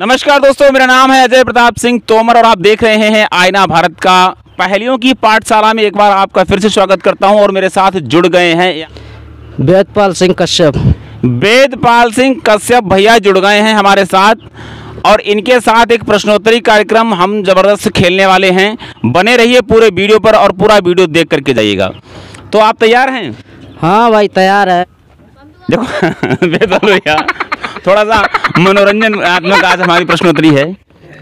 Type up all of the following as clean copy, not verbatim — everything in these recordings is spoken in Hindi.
नमस्कार दोस्तों, मेरा नाम है अजय प्रताप सिंह तोमर और आप देख रहे हैं आईना भारत का। पहेलियों की पाठशाला में एक बार आपका फिर से स्वागत करता हूं और मेरे साथ जुड़ गए हैं वेदपाल सिंह कश्यप। वेदपाल सिंह कश्यप भैया जुड़ गए हैं हमारे साथ और इनके साथ एक प्रश्नोत्तरी कार्यक्रम हम जबरदस्त खेलने वाले हैं। बने रहिए पूरे वीडियो पर और पूरा वीडियो देख करके जाइएगा। तो आप तैयार हैं? हाँ भाई तैयार है। देखो वेदपाल भैया थोड़ा सा मनोरंजन आत्मक आज हमारी प्रश्नोत्तरी है।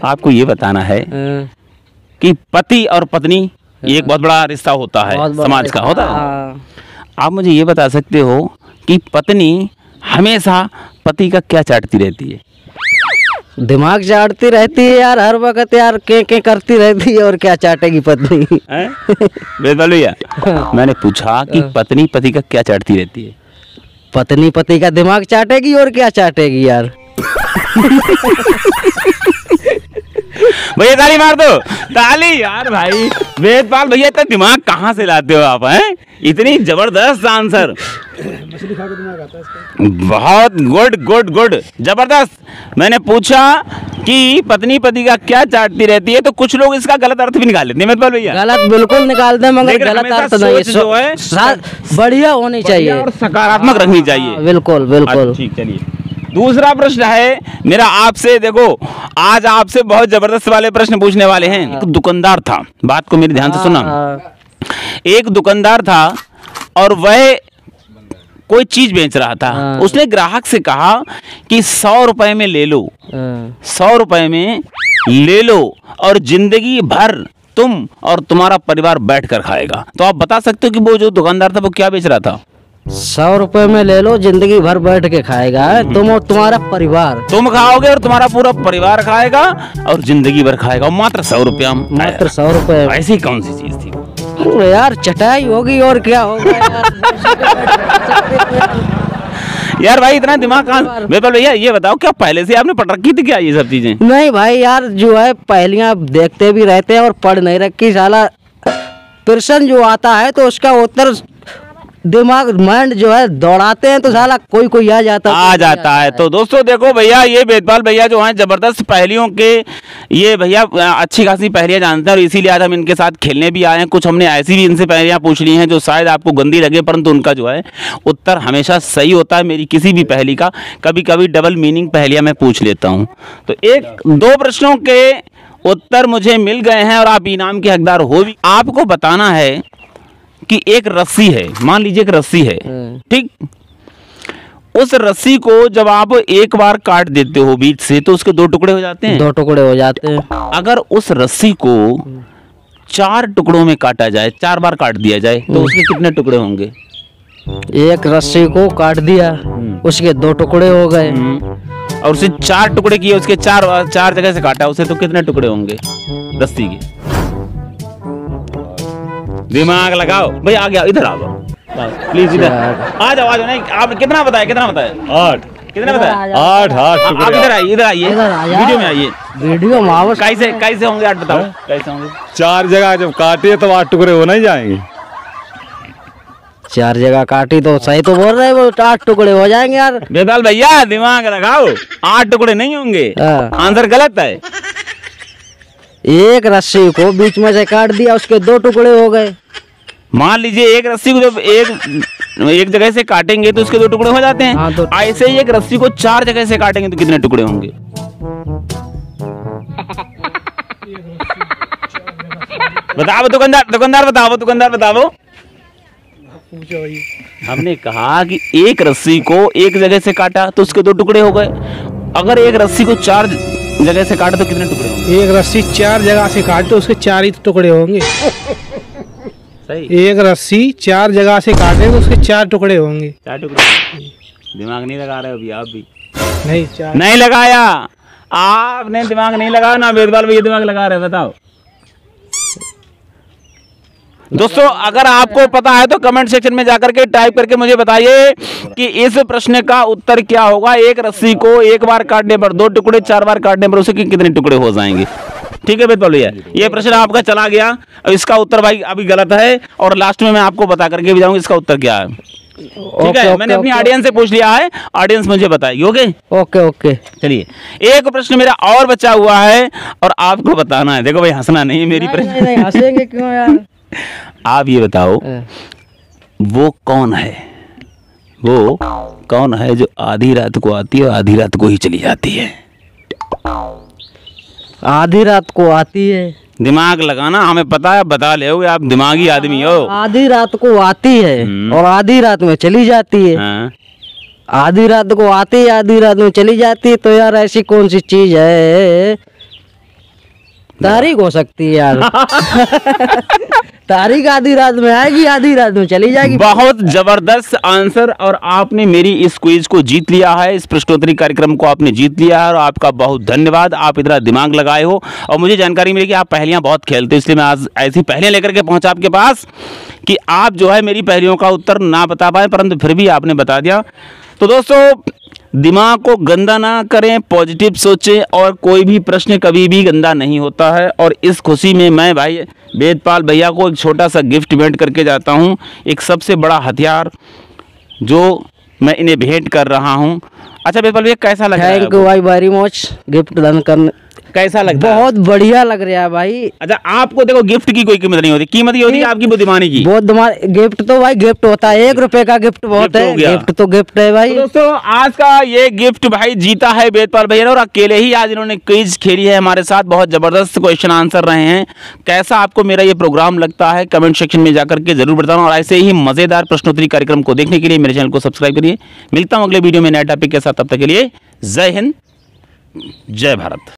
आपको ये बताना है कि पति और पत्नी एक बहुत बड़ा रिश्ता होता है समाज का, होता है। आप मुझे ये बता सकते हो कि पत्नी हमेशा पति का क्या चाटती रहती है? दिमाग चाटती रहती है यार, हर वक्त यार के करती रहती है और क्या चाटेगी पत्नी। वेदपाल भैया मैंने पूछा कि पत्नी पति का क्या चाटती रहती है? पत्नी पति का दिमाग चाटेगी और क्या चाटेगी यार। भैया ताली मार दो, ताली यार भाई। वेदपाल भैया इतना दिमाग कहाँ से लाते हो आप, हैं? इतनी जबरदस्त आंसर। मछली खा के दिमाग आता है इसका। बहुत गुड गुड गुड, जबरदस्त। मैंने पूछा कि पत्नी पति का क्या चाटती रहती है तो कुछ लोग इसका गलत अर्थ भी निकाल लेते हैं। वेदपाल भैया गलत बिल्कुल निकालते हैं मगर गलत अर्थ नहीं, जो है बढ़िया होनी चाहिए और सकारात्मक रखनी चाहिए। बिल्कुल बिल्कुल ठीक। चलिए दूसरा प्रश्न है मेरा आपसे। देखो आज आपसे बहुत जबरदस्त वाले प्रश्न पूछने वाले हैं। एक दुकानदार था, बात को मेरे ध्यान से सुना। एक दुकानदार था और वह कोई चीज बेच रहा था। उसने ग्राहक से कहा कि 100 रुपए में ले लो, 100 रुपए में ले लो और जिंदगी भर तुम और तुम्हारा परिवार बैठकर खाएगा। तो आप बता सकते हो कि वो जो दुकानदार था वो क्या बेच रहा था? 100 रुपए में ले लो, जिंदगी भर बैठ के खाएगा तुम और तुम्हारा परिवार। तुम खाओगे और तुम्हारा पूरा परिवार खाएगा और जिंदगी भर खाएगा, मात्र 100 रुपया। मात्र 100 रुपये, ऐसी कौन सी चीज थी? अरे यार चटाई होगी और क्या होगा यार भाई इतना दिमाग कहाँ। वेदपाल भैया ये बताओ क्या पहले से आपने पढ़ रखी थी क्या ये सब चीजें? नहीं भाई यार, जो है पहेलियाँ देखते भी रहते हैं और पढ़ नहीं रखी। साला प्रश्न जो आता है तो उसका उत्तर दिमाग माइंड जो है दौड़ाते हैं तो साला कोई कोई आ जाता है। तो दोस्तों देखो भैया, ये वेदपाल भैया जो हैं जबरदस्त पहेलियों के ये भैया अच्छी खासी पहेलियाँ जानते हैं और इसीलिए आज हम इनके साथ खेलने भी आए हैं। कुछ हमने ऐसी भी इनसे पहेलियाँ पूछ ली हैं जो शायद आपको गंदी लगे, परंतु उनका जो है उत्तर हमेशा सही होता है। मेरी किसी भी पहेली का कभी कभी डबल मीनिंग पहेलियाँ मैं पूछ लेता हूँ। तो एक दो प्रश्नों के उत्तर मुझे मिल गए हैं और आप इनाम के हकदार हो भी। आपको बताना है कि एक रस्सी है, मान लीजिए एक रस्सी है, ठीक? उस रस्सी को जब आप एक बार काट देते हो बीच से तो उसके 2 टुकड़े हो जाते हैं। 2 टुकड़े हो जाते हैं। अगर उस रस्सी को 4 टुकड़ों में काटा जाए, 4 बार काट दिया जाए तो उसके कितने टुकड़े होंगे? एक रस्सी को काट दिया उसके 2 टुकड़े हो गए और उसे 4 टुकड़े किए, उसके 4 जगह से काटा उसे, तो कितने टुकड़े होंगे रस्सी के? दिमाग लगाओ भाई, आ गया। इधर आ जाओ प्लीज, इधर आ जाओ, आ जाओ। नहीं आपने कितना बताया, कितना बताया? 8। कितना बताया? 8। आप इधर आइए, इधर आइए, वीडियो में आइए। वीडियो में कैसे होंगे 8? बताओ कैसे होंगे? 4 जगह जब काटे तो 8 टुकड़े हो नहीं जाएंगे। 4 जगह काटी तो सही तो बोल रहे हैं, वो 8 टुकड़े हो जाएंगे यार। वेदपाल भैया दिमाग लगाओ, 8 टुकड़े नहीं होंगे, आंसर गलत है। एक रस्सी को बीच में से काट दिया उसके 2 टुकड़े हो गए। मान लीजिए एक रस्सी को जब एक जगह से काटेंगे तो उसके 2 टुकड़े हो जाते हैं। हाँ, तो ऐसे ही एक रस्सी को 4 जगह से काटेंगे तो कितने टुकड़े होंगे? बताओ दुकानदार बताओ। हमने कहा कि एक रस्सी को एक जगह से काटा तो उसके 2 टुकड़े हो गए। अगर एक रस्सी को 4 जगह से काटे तो कितने टुकड़े होंगे? एक रस्सी 4 जगह से काटे तो उसके 4 ही टुकड़े होंगे। सही। एक रस्सी 4 जगह से काटे तो उसके 4 टुकड़े होंगे। 4 टुकड़े। दिमाग नहीं लगा रहे अभी आप भी? नहीं, नहीं लगाया आपने, दिमाग नहीं लगाया ना वेदपाल भैया दिमाग लगा रहे। बताओ दोस्तों, अगर आपको पता है तो कमेंट सेक्शन में जाकर के टाइप करके मुझे बताइए कि इस प्रश्न का उत्तर क्या होगा। एक रस्सी को 1 बार काटने पर 2 टुकड़े, 4 बार काटने पर उसके कितने टुकड़े हो जाएंगे? ठीक है वेदपाल भैया, ये प्रश्न आपका चला गया। इसका उत्तर भाई अभी गलत है और लास्ट में मैं आपको बता करके भी जाऊंगा इसका उत्तर क्या है। ठीक है, मैंने अपनी ऑडियंस से पूछ लिया है, ऑडियंस मुझे बताएगी। ओके ओके ओके, चलिए एक प्रश्न मेरा और बचा हुआ है और आपको बताना है। देखो भाई हंसना नहीं है मेरी प्रश्न, हंसेंगे क्यों यार। आप ये बताओ वो कौन है, वो कौन है जो आधी रात को आती है और आधी रात को ही चली जाती है? आधी रात को आती है, दिमाग लगाना, हमें पता है बता ले, आप दिमागी आदमी हो। आधी रात को आती है और आधी रात में चली जाती है। आधी रात को आती है, आधी रात में चली जाती है, तो यार ऐसी कौन सी चीज है? तारीख हो सकती है यार। तारीख आधी रात में आएगी, आधी रात में चली जाएगी। बहुत जबरदस्त आंसर, और आपने मेरी इस क्विज को जीत लिया है, इस प्रश्नोत्तरी कार्यक्रम को आपने जीत लिया है, और आपका बहुत धन्यवाद। आप इतना दिमाग लगाए हो, और मुझे जानकारी मिली कि आप पहेलियां बहुत खेलते हो, इसलिए मैं आज ऐसी पहेलियां लेकर के पहुंचा आपके पास कि आप जो है मेरी पहेलियों का उत्तर ना बता पाए, परंतु फिर भी आपने बता दिया। तो दोस्तों दिमाग को गंदा ना करें, पॉजिटिव सोचें, और कोई भी प्रश्न कभी भी गंदा नहीं होता है। और इस खुशी में मैं भाई वेदपाल भैया को एक छोटा सा गिफ्ट भेंट करके जाता हूं, एक सबसे बड़ा हथियार जो मैं इन्हें भेंट कर रहा हूं। अच्छा वेदपाल भैया कैसा लग रहा है? थैंक यू भाई वेरी मच, गिफ्ट दान करने कैसा लग रहा है? बहुत बढ़िया लग रहा है भाई। अच्छा आपको देखो गिफ्ट की कोई कीमत नहीं होती, कीमत ये होती है आपकी बुद्धिमानी की। बहुत गिफ्ट तो भाई गिफ्ट होता है, 1 रुपए का गिफ्ट बहुत है, गिफ्ट तो गिफ्ट है भाई। दोस्तों आज का ये गिफ्ट भाई जीता है वेदपाल भैया, और अकेले ही आज इन्होंने क्विज खेली है हमारे साथ, बहुत जबरदस्त क्वेश्चन आंसर रहे हैं। कैसा आपको मेरा ये प्रोग्राम लगता है कमेंट सेक्शन में जाकर के जरूर बताना, और ऐसे ही मजेदार प्रश्नोत्तरी कार्यक्रम को देखने के लिए मेरे चैनल को सब्सक्राइब करिए। मिलता हूँ अगले वीडियो में नए टॉपिक के साथ, तब तक के लिए जय हिंद जय भारत।